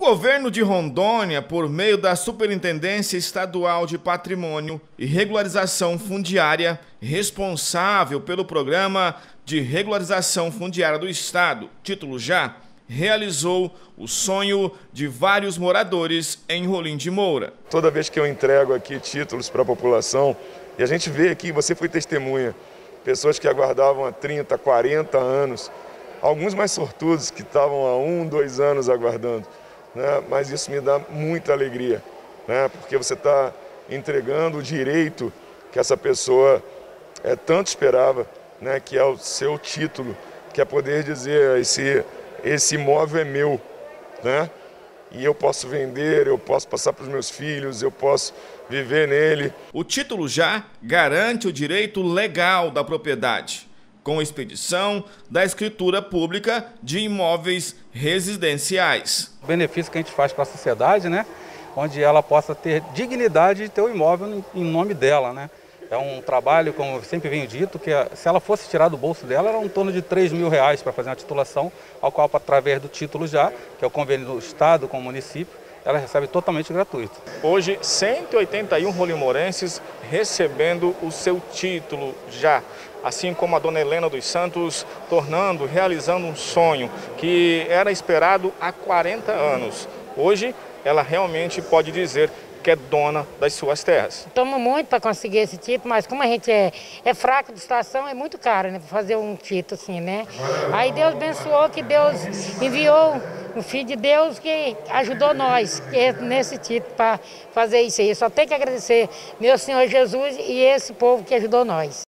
O governo de Rondônia, por meio da Superintendência Estadual de Patrimônio e Regularização Fundiária, responsável pelo Programa de Regularização Fundiária do Estado, Título Já, realizou o sonho de vários moradores em Rolim de Moura. Toda vez que eu entrego aqui títulos para a população, e a gente vê aqui, você foi testemunha, pessoas que aguardavam há 30, 40 anos, alguns mais sortudos que estavam há 1, 2 anos aguardando. Mas isso me dá muita alegria, porque você está entregando o direito que essa pessoa tanto esperava, que é o seu título, que é poder dizer, esse imóvel é meu, e eu posso vender, eu posso passar para os meus filhos, eu posso viver nele. O título já garante o direito legal da propriedade, com expedição da escritura pública de imóveis residenciais. O benefício que a gente faz para a sociedade, onde ela possa ter dignidade de ter o imóvel em nome dela, É um trabalho, como eu sempre venho dito, que se ela fosse tirar do bolso dela, era em torno de R$ 3.000 para fazer uma titulação, ao qual, através do título já, que é o convênio do Estado com o município, ela recebe totalmente gratuito. Hoje, 181 rolimorenses recebendo o seu título já, assim como a dona Helena dos Santos, realizando um sonho que era esperado há 40 anos. Hoje, ela realmente pode dizer que é dona das suas terras. Tomo muito para conseguir esse título, mas como a gente é fraco de estação, é muito caro, fazer um título assim, Aí Deus abençoou, que Deus enviou o Filho de Deus que ajudou nós nesse título para fazer isso aí. Só tenho que agradecer meu Senhor Jesus e esse povo que ajudou nós.